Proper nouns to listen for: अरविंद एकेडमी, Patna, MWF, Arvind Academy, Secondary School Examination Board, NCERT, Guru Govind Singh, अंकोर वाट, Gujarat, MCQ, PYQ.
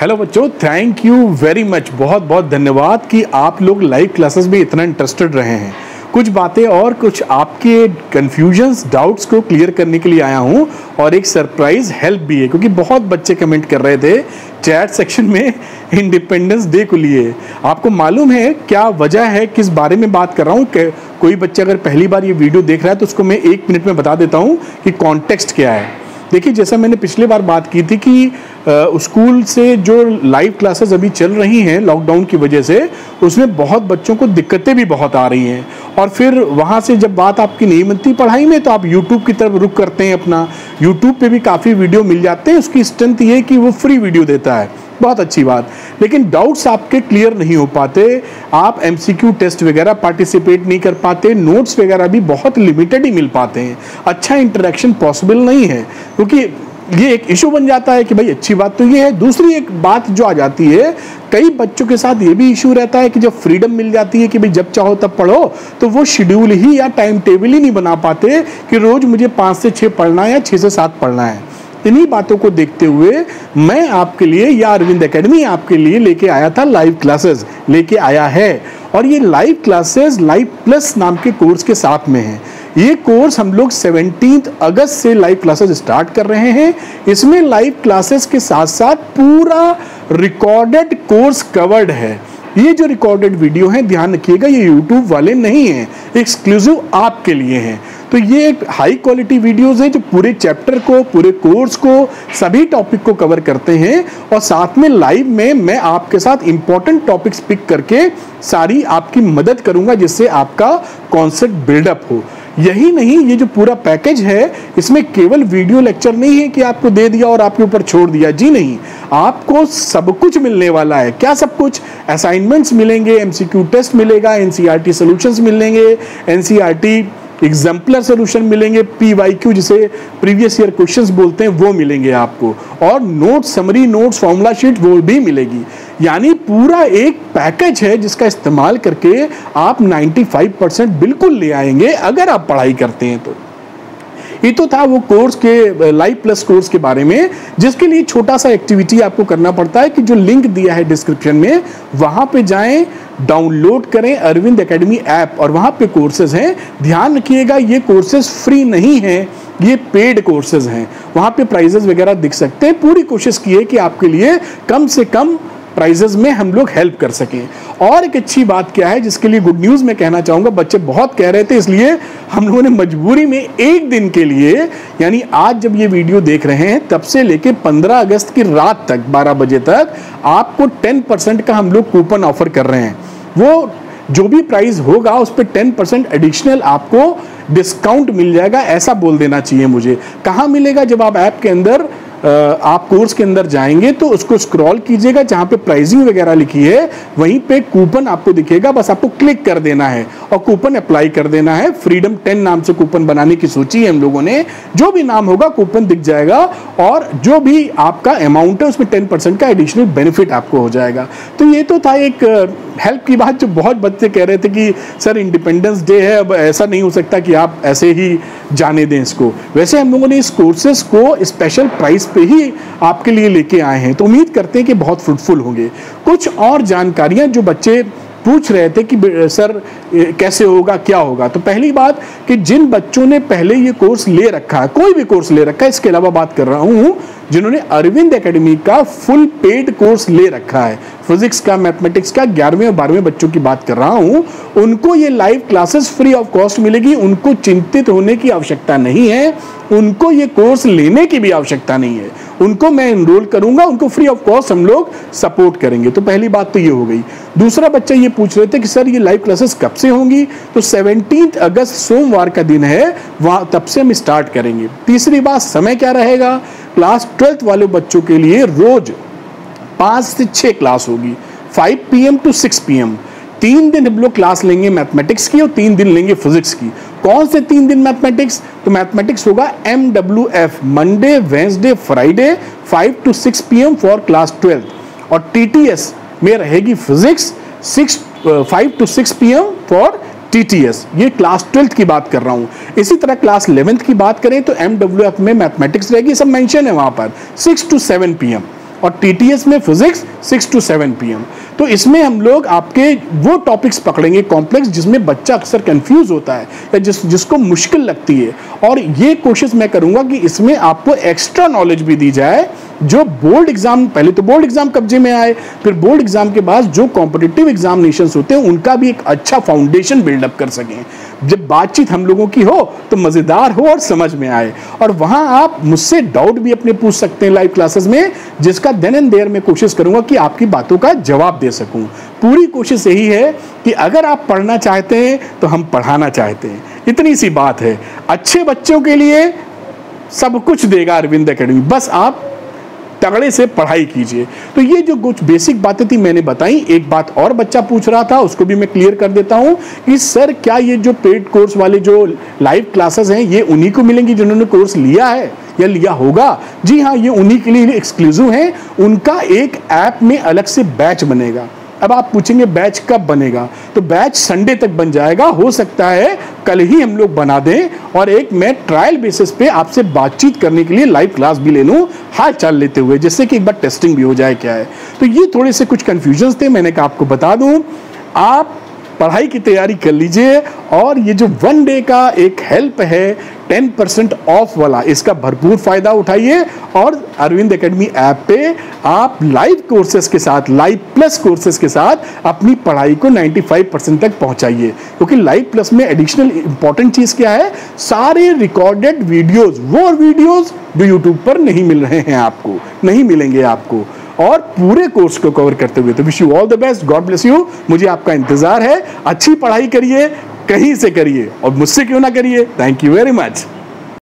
Hello बच्चों, thank you very much, बहुत बहुत धन्यवाद कि आप लोग लाइव क्लासेस में इतना इंटरेस्टेड रहे हैं। कुछ बातें और कुछ आपके कन्फ्यूजन्स डाउट्स को क्लियर करने के लिए आया हूँ और एक सरप्राइज़ हेल्प भी है, क्योंकि बहुत बच्चे कमेंट कर रहे थे चैट सेक्शन में इंडिपेंडेंस डे को लिए। आपको मालूम है क्या वजह है, किस बारे में बात कर रहा हूँ? कोई बच्चा अगर पहली बार ये वीडियो देख रहा है तो उसको मैं 1 मिनट में बता देता हूँ कि कॉन्टेक्स्ट क्या है। देखिए, जैसा मैंने पिछले बार बात की थी कि स्कूल से जो लाइव क्लासेस अभी चल रही हैं लॉकडाउन की वजह से, उसमें बहुत बच्चों को दिक्कतें भी बहुत आ रही हैं, और फिर वहाँ से जब बात आपकी नहीं बनती पढ़ाई में तो आप YouTube की तरफ रुख करते हैं। अपना YouTube पे भी काफ़ी वीडियो मिल जाते हैं, उसकी स्ट्रेंथ ये है कि वो फ्री वीडियो देता है, बहुत अच्छी बात। लेकिन डाउट्स आपके क्लियर नहीं हो पाते, आप MCQ टेस्ट वगैरह पार्टिसिपेट नहीं कर पाते, नोट्स वगैरह भी बहुत लिमिटेड ही मिल पाते हैं, अच्छा इंटरेक्शन पॉसिबल नहीं है, क्योंकि ये एक इशू बन जाता है कि भाई अच्छी बात तो ये है। दूसरी एक बात जो आ जाती है, कई बच्चों के साथ ये भी इशू रहता है कि जब फ्रीडम मिल जाती है कि भाई जब चाहो तब पढ़ो, तो वो शेड्यूल ही या टाइम टेबल ही नहीं बना पाते कि रोज़ मुझे 5 से 6 पढ़ना है या 6 से 7 पढ़ना है। इन्हीं बातों को देखते हुए मैं आपके लिए या अरविंद एकेडमी आपके लिए लेके आया था लाइव क्लासेस, लेके आया है। और ये लाइव क्लासेस लाइव प्लस नाम के कोर्स के साथ में है। ये कोर्स हम लोग 17 अगस्त से लाइव क्लासेस स्टार्ट कर रहे हैं। इसमें लाइव क्लासेस के साथ साथ पूरा रिकॉर्डेड कोर्स कवर्ड है। ये जो रिकॉर्डेड वीडियो हैं, ध्यान रखिएगा, ये यूट्यूब वाले नहीं हैं, एक्सक्लूसिव आपके लिए हैं। तो ये एक हाई क्वालिटी वीडियोज़ हैं जो पूरे चैप्टर को, पूरे कोर्स को, सभी टॉपिक को कवर करते हैं, और साथ में लाइव में मैं आपके साथ इम्पॉर्टेंट टॉपिक्स पिक करके सारी आपकी मदद करूंगा, जिससे आपका कॉन्सेप्ट बिल्डअप हो। यही नहीं, ये जो पूरा पैकेज है इसमें केवल वीडियो लेक्चर नहीं है कि आपको दे दिया और आपके ऊपर छोड़ दिया, जी नहीं, आपको सब कुछ मिलने वाला है। क्या सब कुछ? असाइनमेंट्स मिलेंगे, MCQ टेस्ट मिलेगा, NCERT सॉल्यूशंस मिलेंगे, NCERT एग्जाम्पलर सोल्यूशन मिलेंगे, PYQ जिसे प्रीवियस ईयर क्वेश्चंस बोलते हैं वो मिलेंगे आपको, और notes, summary notes, formula sheet वो भी मिलेगी। यानी पूरा एक पैकेज है जिसका इस्तेमाल करके आप 95% बिल्कुल ले आएंगे अगर आप पढ़ाई करते हैं तो। ये तो था वो कोर्स के, लाइव प्लस कोर्स के बारे में, जिसके लिए छोटा सा एक्टिविटी आपको करना पड़ता है कि जो लिंक दिया है डिस्क्रिप्शन में वहाँ पे जाएं, डाउनलोड करें अरविंद एकेडमी ऐप, और वहाँ पे कोर्सेज हैं। ध्यान रखिएगा, ये कोर्सेज फ्री नहीं हैं, ये पेड कोर्सेज हैं। वहाँ पे प्राइजेज वगैरह दिख सकते हैं। पूरी कोशिश की है कि आपके लिए कम से कम प्राइजेस में हम लोग हेल्प कर सकें। और एक अच्छी बात क्या है, जिसके लिए गुड न्यूज़ मैं कहना चाहूँगा, बच्चे बहुत कह रहे थे, इसलिए हम लोगों ने मजबूरी में एक दिन के लिए, यानी आज जब ये वीडियो देख रहे हैं तब से लेके 15 अगस्त की रात तक 12 बजे तक आपको 10% का हम लोग कूपन ऑफर कर रहे हैं। वो जो भी प्राइस होगा उस पर 10% एडिशनल आपको डिस्काउंट मिल जाएगा, ऐसा बोल देना चाहिए मुझे। कहाँ मिलेगा? जब आप ऐप के अंदर, आप कोर्स के अंदर जाएंगे तो उसको स्क्रॉल कीजिएगा, जहाँ पे प्राइसिंग वगैरह लिखी है वहीं पे कूपन आपको दिखेगा, बस आपको क्लिक कर देना है और कूपन अप्लाई कर देना है। फ्रीडम 10 नाम से कूपन बनाने की सोची है हम लोगों ने, जो भी नाम होगा कूपन दिख जाएगा, और जो भी आपका अमाउंट है उसमें 10% का एडिशनल बेनिफिट आपको हो जाएगा। तो ये तो था एक हेल्प की बात, जो बहुत बच्चे कह रहे थे कि सर इंडिपेंडेंस डे है, अब ऐसा नहीं हो सकता कि आप ऐसे ही जाने दें इसको। वैसे हम लोगों ने इस कोर्सेज को स्पेशल प्राइस पे ही आपके लिए लेके आए हैं, तो उम्मीद करते हैं कि बहुत फ्रूटफुल होंगे। कुछ और जानकारियाँ जो बच्चे पूछ रहे थे कि सर कैसे होगा, क्या होगा, तो पहली बात कि जिन बच्चों ने पहले ये कोर्स ले रखा है, कोई भी कोर्स ले रखा है, इसके अलावा बात कर रहा हूँ जिन्होंने अरविंद एकेडमी का फुल पेड कोर्स ले रखा है, फिजिक्स का, मैथमेटिक्स का, 11वें और 12वें बच्चों की बात कर रहा हूँ, उनको ये live classes free of cost मिलेगी। उनको चिंतित होने की आवश्यकता नहीं है, उनको ये कोर्स लेने की भी आवश्यकता नहीं है, उनको मैं एनरोल करूँगा, उनको फ्री ऑफ कॉस्ट हम लोग सपोर्ट करेंगे। तो पहली बात तो ये हो गई। दूसरा, बच्चा ये पूछ रहे थे कि सर ये लाइव क्लासेस कब से होंगी, तो 17 अगस्त सोमवार का दिन है, वहाँ तब से हम स्टार्ट करेंगे। तीसरी बात, समय क्या रहेगा? क्लास 12th वाले बच्चों के लिए रोज 5 से 6 क्लास होगी, 5 PM to 6 PM। 3 दिन हम लोग क्लास लेंगे मैथमेटिक्स की और 3 दिन लेंगे फिजिक्स की। कौन से 3 दिन मैथमेटिक्स? तो मैथमेटिक्स होगा MWF, Monday, Wednesday, Friday, 5 to 6 PM for class 12th, और TTS में रहेगी physics 5 to 6 PM for TTS। ये क्लास 12th की बात कर रहा हूँ। इसी तरह क्लास 11th की बात करें तो MWF में मैथमेटिक्स रहेगी, सब मेंशन है वहाँ पर, 6 to 7 PM। और टीटीएस में फिजिक्स 6 to 7 PM। तो इसमें हम लोग आपके वो टॉपिक्स पकड़ेंगे कॉम्प्लेक्स जिसमें बच्चा अक्सर कंफ्यूज होता है या जिसको मुश्किल लगती है, और ये कोशिश मैं करूँगा कि इसमें आपको एक्स्ट्रा नॉलेज भी दी जाए जो बोर्ड एग्जाम, पहले तो बोर्ड एग्जाम कब्जे में आए, फिर बोर्ड एग्जाम के बाद जो कॉम्पिटिटिव एग्जामिनेशंस होते हैं उनका भी एक अच्छा फाउंडेशन बिल्डअप कर सकें। जब बातचीत हम लोगों की हो तो मज़ेदार हो और समझ में आए, और वहाँ आप मुझसे डाउट भी अपने पूछ सकते हैं लाइव क्लासेस में, जिसका देन एंड देयर में कोशिश करूँगा कि आपकी बातों का जवाब दे सकूँ। पूरी कोशिश यही है कि अगर आप पढ़ना चाहते हैं तो हम पढ़ाना चाहते हैं, इतनी सी बात है। अच्छे बच्चों के लिए सब कुछ देगा अरविंद अकेडमी, बस आप तगड़े से पढ़ाई कीजिए। तो ये जो कुछ बेसिक बातें थी मैंने बताई। एक बात और बच्चा पूछ रहा था, उसको भी मैं क्लियर कर देता हूँ कि सर क्या ये जो पेड कोर्स वाले जो लाइव क्लासेस हैं ये उन्हीं को मिलेंगी जिन्होंने कोर्स लिया है या लिया होगा? जी हाँ, ये उन्हीं के लिए एक्सक्लूसिव हैं। उनका एक ऐप में अलग से बैच बनेगा। अब आप पूछेंगे बैच कब बनेगा, तो बैच संडे तक बन जाएगा, हो सकता है कल ही हम लोग बना दें, और एक मैं ट्रायल बेसिस पे आपसे बातचीत करने के लिए लाइव क्लास भी ले लूँ हाल चाल लेते हुए, जिससे कि एक बार टेस्टिंग भी हो जाए क्या है। तो ये थोड़े से कुछ कन्फ्यूजन्स थे, मैंने कहा आपको बता दूँ। आप पढ़ाई की तैयारी कर लीजिए, और ये जो वन डे का एक हेल्प है 10% ऑफ वाला, इसका भरपूर फ़ायदा उठाइए, और अरविंद एकेडमी ऐप पे आप लाइव कोर्सेज के साथ, लाइव प्लस कोर्सेज के साथ अपनी पढ़ाई को 95% तक पहुंचाइए, क्योंकि लाइव प्लस में एडिशनल इंपॉर्टेंट चीज़ क्या है, सारे रिकॉर्डेड वीडियोस, वो वीडियोस जो यूट्यूब पर नहीं मिल रहे हैं आपको, नहीं मिलेंगे आपको, और पूरे कोर्स को कवर करते हुए। तो wish you all the best, God bless you. मुझे आपका इंतज़ार है। अच्छी पढ़ाई करिए, कहीं से करिए, और मुझसे क्यों ना करिए। Thank you very much.